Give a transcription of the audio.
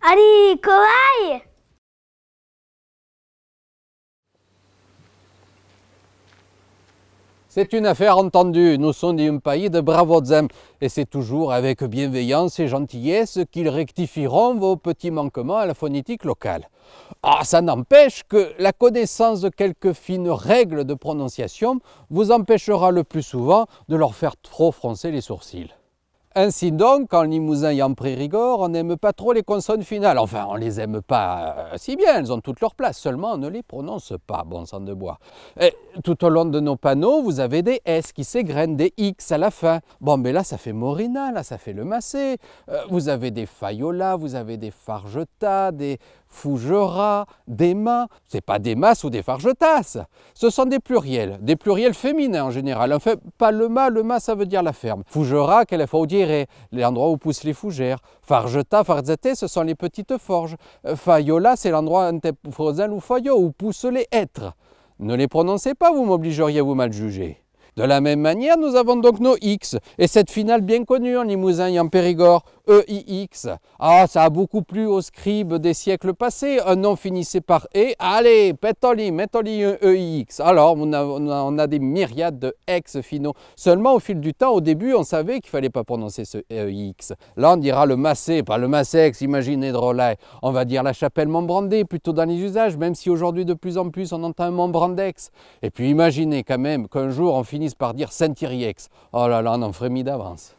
Allez, corail! C'est une affaire entendue, nous sommes d'un pays de braves voisins et c'est toujours avec bienveillance et gentillesse qu'ils rectifieront vos petits manquements à la phonétique locale. Ah, ça n'empêche que la connaissance de quelques fines règles de prononciation vous empêchera le plus souvent de leur faire trop froncer les sourcils. Ainsi donc, en Limousin et en Périgord, on n'aime pas trop les consonnes finales. Enfin, on ne les aime pas si bien, elles ont toute leur place, seulement on ne les prononce pas, bon sang de bois. Et tout au long de nos panneaux, vous avez des S qui s'égrènent, des X à la fin. Bon, mais là, ça fait Morina, là, ça fait le Massé. Vous avez des Fayola, vous avez des Fargetas, des Fougeras, des Mas. Ce n'est pas des Mas ou des Fargetas. Ce sont des pluriels féminins en général. Enfin, pas le Mas, le Mas, ça veut dire la ferme. Fougera, qu'elle faut dire. L'endroit où poussent les fougères. Fargeta, farzete, ce sont les petites forges. Fayola, c'est l'endroit où poussent les hêtres. Ne les prononcez pas, vous m'obligeriez à vous mal juger. De la même manière, nous avons donc nos X, et cette finale bien connue en Limousin et en Périgord, EIX. Ah, ça a beaucoup plu aux scribes des siècles passés, un nom finissait par E, allez, pétoli, mettoli un EIX. Alors, on a des myriades de X finaux. Seulement, au fil du temps, au début, on savait qu'il ne fallait pas prononcer ce EIX. Là, on dira le Massé, pas le Massex, imaginez drôle. On va dire la chapelle Montbrandais, plutôt dans les usages, même si aujourd'hui, de plus en plus, on entend un Montbrandex. Et puis, imaginez quand même qu'un jour, on finisse par dire Saint-Iriex. Oh là là, on en frémit d'avance.